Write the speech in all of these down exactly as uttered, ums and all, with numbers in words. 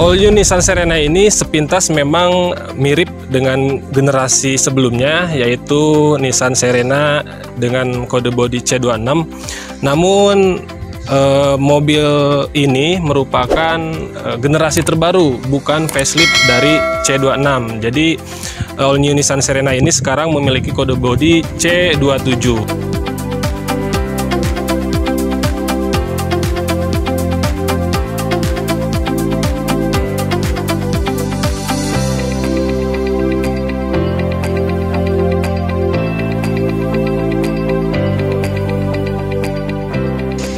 All new Nissan Serena ini sepintas memang mirip dengan generasi sebelumnya, yaitu Nissan Serena dengan kode bodi C dua puluh enam. Namun eh, mobil ini merupakan eh, generasi terbaru, bukan facelift dari C dua puluh enam. Jadi all new Nissan Serena ini sekarang memiliki kode bodi C dua puluh tujuh.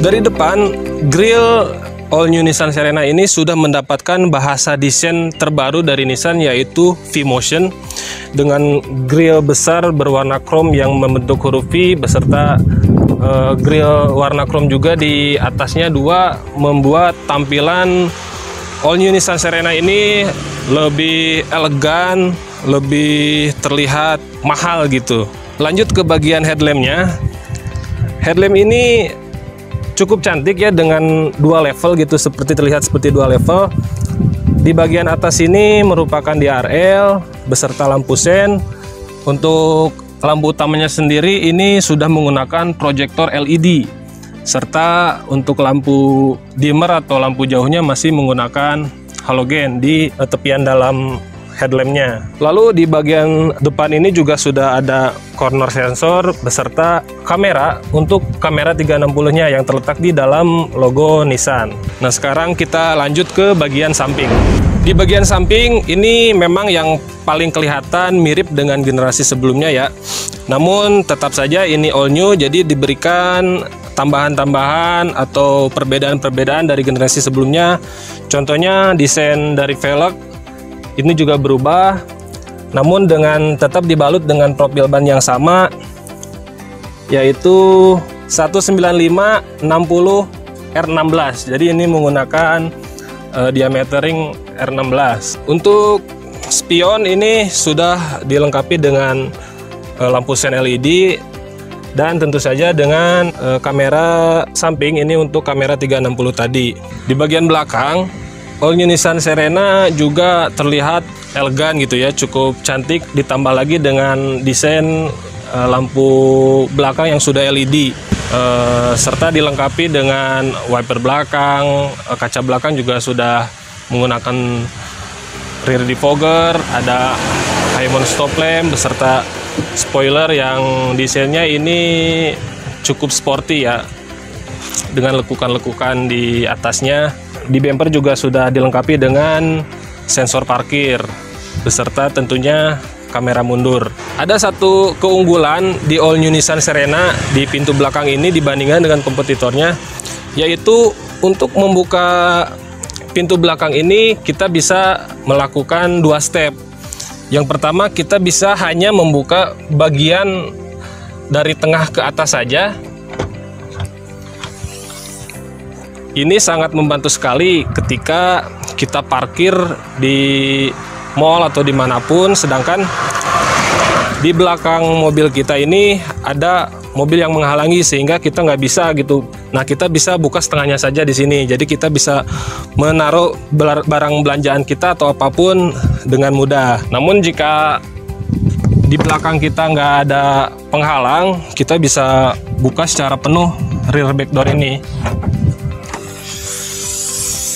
Dari depan, grill all new Nissan Serena ini sudah mendapatkan bahasa desain terbaru dari Nissan, yaitu V-motion, dengan grill besar berwarna krom yang membentuk huruf V, beserta uh, grill warna krom juga di atasnya dua, membuat tampilan all new Nissan Serena ini lebih elegan, lebih terlihat mahal gitu. Lanjut ke bagian headlampnya. Headlamp ini cukup cantik ya, dengan dua level gitu, seperti terlihat seperti dua level. Di bagian atas ini merupakan D R L beserta lampu sen. Untuk lampu utamanya sendiri ini sudah menggunakan proyektor L E D, serta untuk lampu dimmer atau lampu jauhnya masih menggunakan halogen di tepian dalam headlampnya. Lalu di bagian depan ini juga sudah ada corner sensor beserta kamera, untuk kamera tiga enam puluh nya yang terletak di dalam logo Nissan. Nah, sekarang kita lanjut ke bagian samping. Di bagian samping ini memang yang paling kelihatan mirip dengan generasi sebelumnya ya. Namun tetap saja ini all new, jadi diberikan tambahan-tambahan atau perbedaan-perbedaan dari generasi sebelumnya. Contohnya desain dari velg ini juga berubah, namun dengan tetap dibalut dengan profil ban yang sama, yaitu seratus sembilan puluh lima enam puluh R enam belas. Jadi ini menggunakan uh, diameter ring R enam belas. Untuk spion ini sudah dilengkapi dengan uh, lampu sen L E D, dan tentu saja dengan uh, kamera samping ini untuk kamera tiga enam puluh tadi. Di bagian belakang, all new Nissan Serena juga terlihat elegan gitu ya, cukup cantik, ditambah lagi dengan desain e, lampu belakang yang sudah L E D, e, serta dilengkapi dengan wiper belakang, e, kaca belakang juga sudah menggunakan rear defogger, ada high-mount stop lamp beserta spoiler yang desainnya ini cukup sporty ya, dengan lekukan-lekukan di atasnya. Di bumper juga sudah dilengkapi dengan sensor parkir beserta tentunya kamera mundur. Ada satu keunggulan di all new Nissan Serena di pintu belakang ini dibandingkan dengan kompetitornya, yaitu untuk membuka pintu belakang ini kita bisa melakukan dua step. Yang pertama, kita bisa hanya membuka bagian dari tengah ke atas saja. Ini sangat membantu sekali ketika kita parkir di mall atau dimanapun, sedangkan di belakang mobil kita ini ada mobil yang menghalangi sehingga kita nggak bisa gitu. Nah, kita bisa buka setengahnya saja di sini, jadi kita bisa menaruh barang belanjaan kita atau apapun dengan mudah. Namun jika di belakang kita nggak ada penghalang, kita bisa buka secara penuh rear back door ini,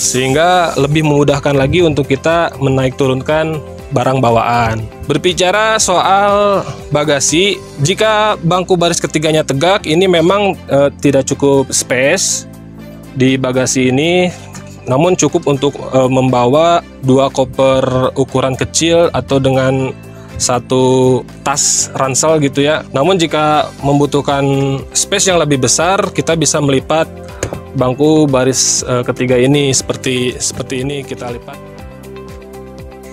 sehingga lebih memudahkan lagi untuk kita menaik turunkan barang bawaan. Berbicara soal bagasi, jika bangku baris ketiganya tegak, ini memang e, tidak cukup space di bagasi ini, namun cukup untuk e, membawa dua koper ukuran kecil atau dengan satu tas ransel gitu ya. Namun jika membutuhkan space yang lebih besar, kita bisa melipat bangku baris e, ketiga ini seperti seperti ini, kita lipat.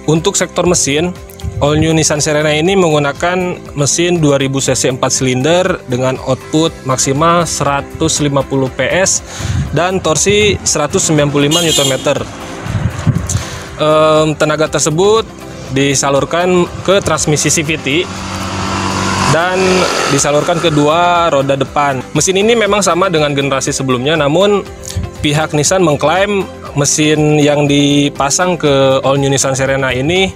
Untuk sektor mesin, all new Nissan Serena ini menggunakan mesin dua ribu cc empat silinder dengan output maksimal seratus lima puluh P S dan torsi seratus sembilan puluh lima Newton meter. E, tenaga tersebut disalurkan ke transmisi C V T dan disalurkan kedua roda depan. Mesin ini memang sama dengan generasi sebelumnya, namun pihak Nissan mengklaim mesin yang dipasang ke all new Nissan Serena ini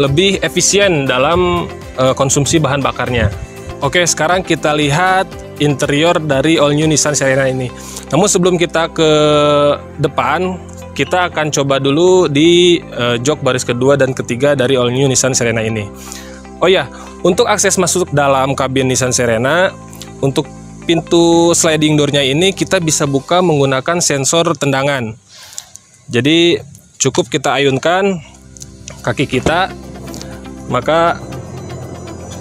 lebih efisien dalam uh, konsumsi bahan bakarnya. Oke, sekarang kita lihat interior dari all new Nissan Serena ini. Namun sebelum kita ke depan, kita akan coba dulu di uh, jok baris kedua dan ketiga dari all new Nissan Serena ini. Oh ya, untuk akses masuk dalam kabin Nissan Serena, untuk pintu sliding doornya ini kita bisa buka menggunakan sensor tendangan. Jadi cukup kita ayunkan kaki kita, maka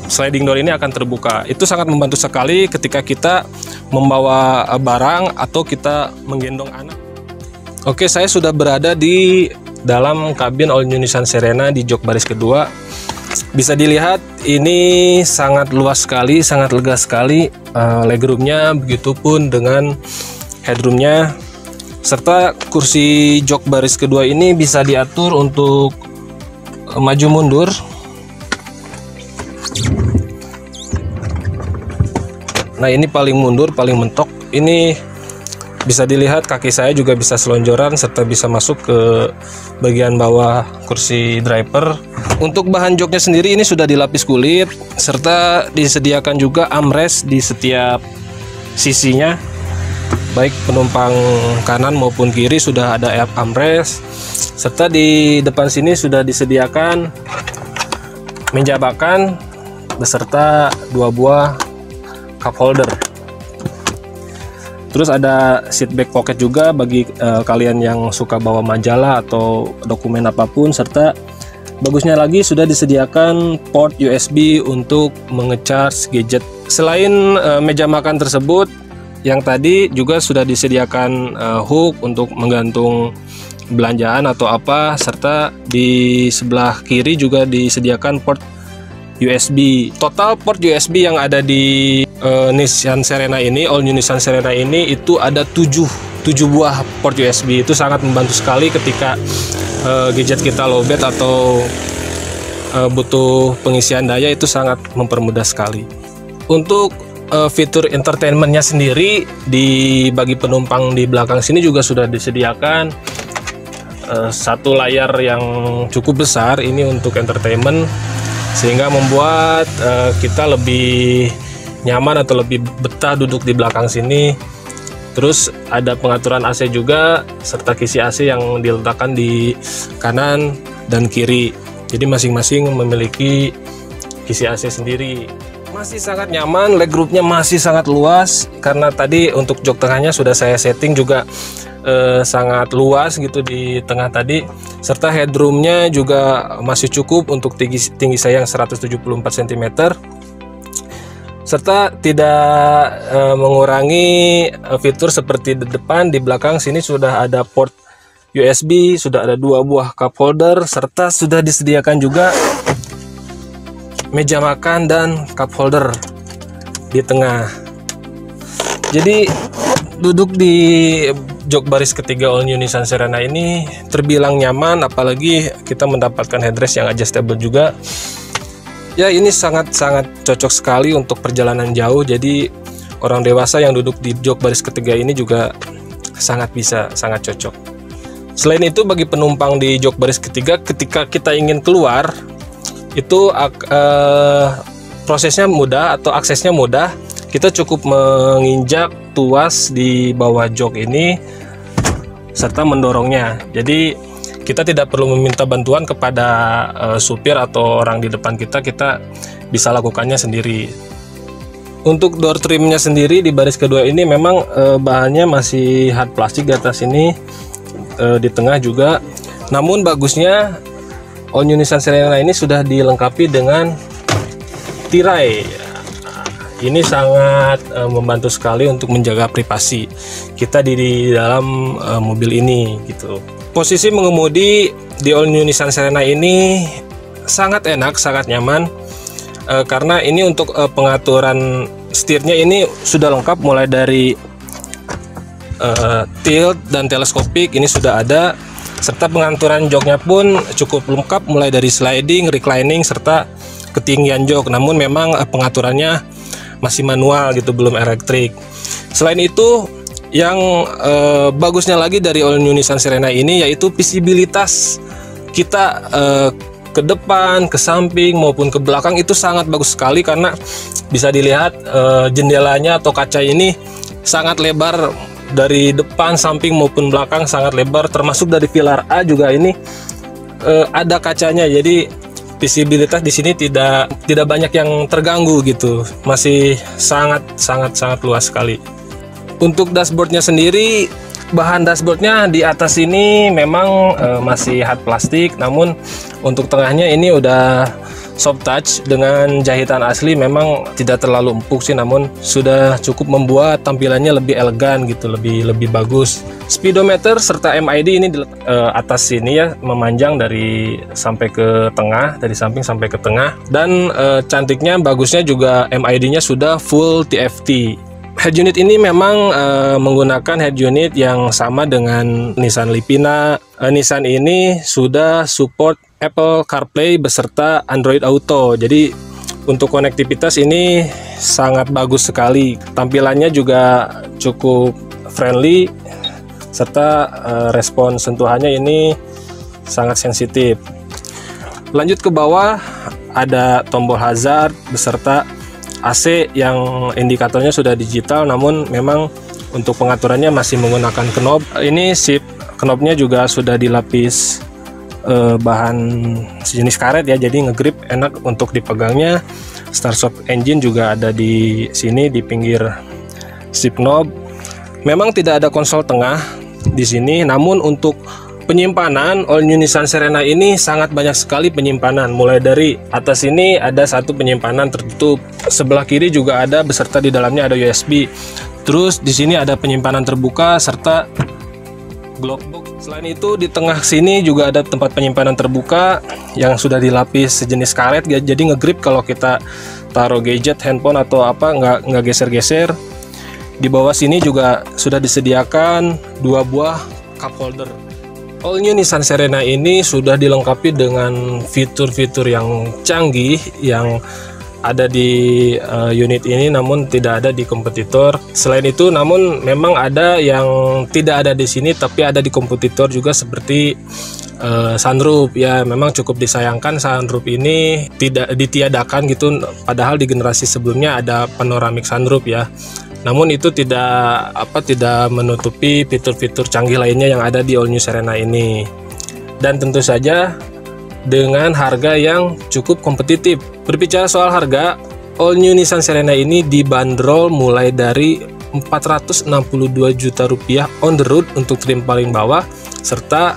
sliding door ini akan terbuka. Itu sangat membantu sekali ketika kita membawa barang atau kita menggendong anak. Oke, saya sudah berada di dalam kabin all new Nissan Serena di jok baris kedua. Bisa dilihat ini sangat luas sekali, sangat lega sekali uh, legroomnya, begitupun dengan headroomnya, serta kursi jok baris kedua ini bisa diatur untuk maju mundur. Nah, ini paling mundur, paling mentok. Ini bisa dilihat kaki saya juga bisa selonjoran serta bisa masuk ke bagian bawah kursi driver. Untuk bahan joknya sendiri ini sudah dilapis kulit serta disediakan juga armrest di setiap sisinya, baik penumpang kanan maupun kiri sudah ada armrest, serta di depan sini sudah disediakan meja makan beserta dua buah cup holder. Terus ada seat back pocket juga bagi uh, kalian yang suka bawa majalah atau dokumen apapun, serta bagusnya lagi sudah disediakan port U S B untuk mengecharge gadget. Selain uh, meja makan tersebut, yang tadi juga sudah disediakan uh, hook untuk menggantung belanjaan atau apa, serta di sebelah kiri juga disediakan port U S B. Total port U S B yang ada di uh, Nissan Serena ini, all new Nissan Serena ini, itu ada tujuh, tujuh buah port U S B. Itu sangat membantu sekali ketika uh, gadget kita lowbat atau uh, butuh pengisian daya, itu sangat mempermudah sekali. Untuk uh, fitur entertainmentnya sendiri, di bagi penumpang di belakang sini juga sudah disediakan uh, satu layar yang cukup besar ini untuk entertainment, sehingga membuat uh, kita lebih nyaman atau lebih betah duduk di belakang sini. Terus ada pengaturan A C juga serta kisi A C yang diletakkan di kanan dan kiri, jadi masing-masing memiliki kisi A C sendiri. Masih sangat nyaman, legroomnya masih sangat luas karena tadi untuk jok tengahnya sudah saya setting juga Eh, sangat luas gitu di tengah tadi, serta headroomnya juga masih cukup untuk tinggi, tinggi saya yang seratus tujuh puluh empat sentimeter, serta tidak eh, mengurangi fitur seperti di depan. Di belakang sini sudah ada port U S B, sudah ada dua buah cup holder, serta sudah disediakan juga meja makan dan cup holder di tengah. Jadi duduk di jok baris ketiga all new Nissan Serena ini terbilang nyaman, apalagi kita mendapatkan headrest yang adjustable juga. Ya, ini sangat-sangat cocok sekali untuk perjalanan jauh, jadi orang dewasa yang duduk di jok baris ketiga ini juga sangat bisa, sangat cocok. Selain itu, bagi penumpang di jok baris ketiga, ketika kita ingin keluar, itu eh, prosesnya mudah atau aksesnya mudah. Kita cukup menginjak tuas di bawah jok ini serta mendorongnya. Jadi kita tidak perlu meminta bantuan kepada uh, supir atau orang di depan kita, kita bisa lakukannya sendiri. Untuk door trimnya sendiri di baris kedua ini memang uh, bahannya masih hard plastik di atas ini, uh, di tengah juga. Namun bagusnya all new Nissan Serena ini sudah dilengkapi dengan tirai. Ini sangat e, membantu sekali untuk menjaga privasi kita di, di dalam e, mobil ini gitu. Posisi mengemudi di all new Nissan Serena ini sangat enak, sangat nyaman, e, karena ini untuk e, pengaturan setirnya ini sudah lengkap, mulai dari e, tilt dan teleskopik ini sudah ada, serta pengaturan joknya pun cukup lengkap, mulai dari sliding, reclining, serta ketinggian jok. Namun memang e, pengaturannya masih manual gitu, belum elektrik. Selain itu, Yang eh, bagusnya lagi dari all new Nissan Serena ini yaitu visibilitas kita eh, ke depan, ke samping maupun ke belakang itu sangat bagus sekali, karena bisa dilihat eh, jendelanya atau kaca ini sangat lebar, dari depan, samping maupun belakang sangat lebar, termasuk dari pilar A juga ini eh, ada kacanya. Jadi visibilitas di sini tidak tidak banyak yang terganggu gitu, masih sangat sangat sangat luas sekali. Untuk dashboardnya sendiri, bahan dashboardnya di atas ini memang e, masih hard plastik, namun untuk tengahnya ini udah soft touch dengan jahitan asli. Memang tidak terlalu empuk sih, namun sudah cukup membuat tampilannya lebih elegan gitu, lebih lebih bagus. Speedometer serta M I D ini di e, atas sini ya, memanjang dari sampai ke tengah, dari samping sampai ke tengah. Dan e, cantiknya, bagusnya juga M I D-nya sudah full T F T. Head unit ini memang e, menggunakan head unit yang sama dengan Nissan Livina. E, Nissan ini sudah support Apple CarPlay beserta Android Auto. Jadi untuk konektivitas ini sangat bagus sekali. Tampilannya juga cukup friendly, serta e, respon sentuhannya ini sangat sensitif. Lanjut ke bawah, ada tombol hazard beserta A C yang indikatornya sudah digital, namun memang untuk pengaturannya masih menggunakan knob. Ini shift knobnya juga sudah dilapis eh, bahan sejenis karet ya, jadi ngegrip enak untuk dipegangnya. Start stop engine juga ada di sini di pinggir shift knob. Memang tidak ada konsol tengah di sini, namun untuk penyimpanan all new Nissan Serena ini sangat banyak sekali penyimpanan. Mulai dari atas ini ada satu penyimpanan tertutup, sebelah kiri juga ada, beserta di dalamnya ada U S B. Terus di sini ada penyimpanan terbuka serta glove box. Selain itu di tengah sini juga ada tempat penyimpanan terbuka yang sudah dilapis sejenis karet, jadi ngegrip kalau kita taruh gadget, handphone atau apa, nggak nggak geser-geser. Di bawah sini juga sudah disediakan dua buah cup holder. All new Nissan Serena ini sudah dilengkapi dengan fitur-fitur yang canggih yang ada di uh, unit ini, namun tidak ada di kompetitor. Selain itu, namun memang ada yang tidak ada di sini tapi ada di kompetitor juga, seperti uh, sunroof ya. Memang cukup disayangkan sunroof ini tidak ditiadakan gitu, padahal di generasi sebelumnya ada panoramic sunroof ya. Namun itu tidak apa tidak menutupi fitur-fitur canggih lainnya yang ada di all new Serena ini. Dan tentu saja dengan harga yang cukup kompetitif. Berbicara soal harga, all new Nissan Serena ini dibanderol mulai dari empat ratus enam puluh dua juta rupiah on the road untuk trim paling bawah, serta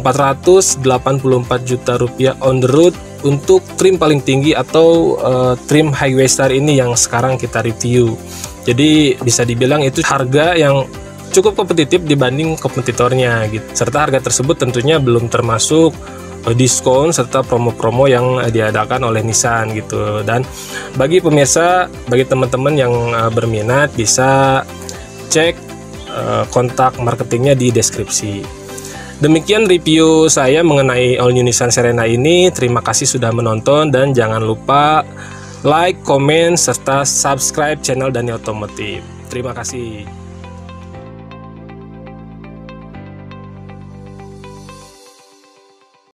empat ratus delapan puluh empat juta rupiah on the road untuk trim paling tinggi atau uh, trim Highway Star ini yang sekarang kita review. Jadi bisa dibilang itu harga yang cukup kompetitif dibanding kompetitornya gitu. Serta harga tersebut tentunya belum termasuk diskon serta promo-promo yang diadakan oleh Nissan gitu. Dan bagi pemirsa, bagi teman-teman yang berminat bisa cek kontak marketingnya di deskripsi. Demikian review saya mengenai all new Nissan Serena ini. Terima kasih sudah menonton dan jangan lupa like, komen, serta subscribe channel Dani Otomotif. Terima kasih.